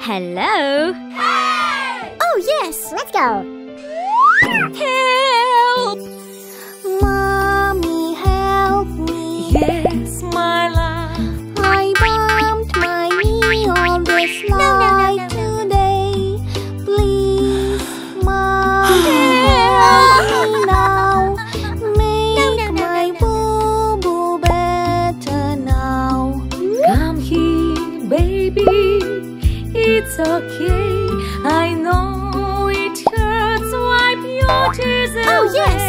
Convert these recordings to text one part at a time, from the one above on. Hello! Hey! Oh yes, let's go! Help! Mommy, help me! Yes, my love! I bumped my knee on the slide today. Please, Mommy, help me now! Make my boo-boo better now! Come here, baby! It's okay, I know it hurts, wipe your tears away. Oh yes!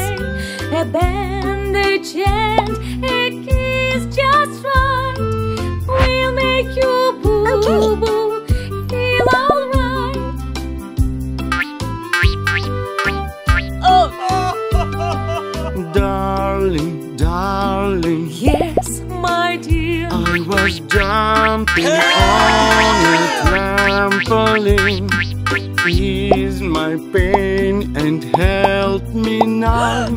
A bandage and a kiss just right will make you boo-boo feel alright. Oh. Darling, darling. Yes, my dear. I was jumping on a trampoline. Ease my pain and help me now.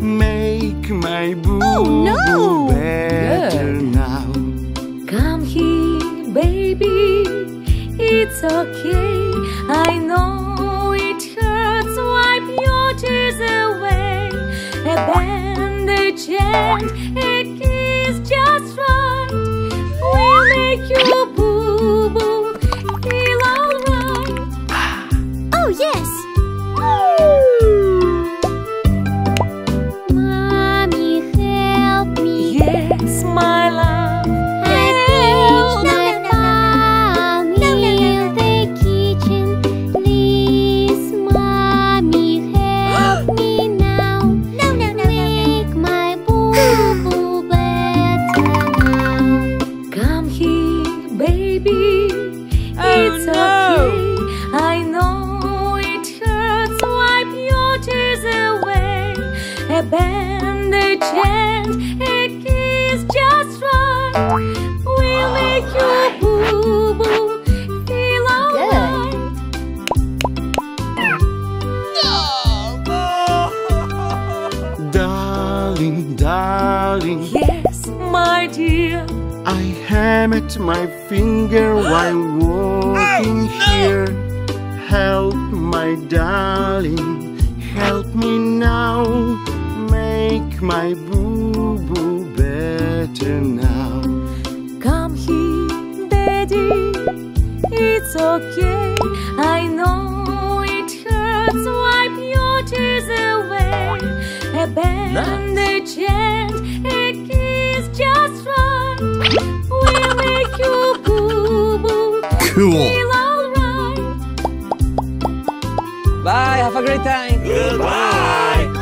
Make my boo-boo better now. Come here, baby. It's okay. I know it hurts. Wipe your tears away. A bandage and a kiss just right will make you boo-boo. Yes! Mommy, help me! Yes, my love! I pinched my thumb in the kitchen. Please, Mommy, help me now. Make my boo-boo better now. Come here, baby. It's okay. A bandage and a kiss just right will make you boo-boo feel alright. No. Darling, darling. Yes, my dear. I hammered my finger while walking here. Help, my darling, help me now. Make my boo-boo better now. Come here, daddy. It's okay. I know it hurts. Wipe your tears away. A bandage and a kiss just right will make you boo-boo feel alright. Bye. Have a great time. Goodbye.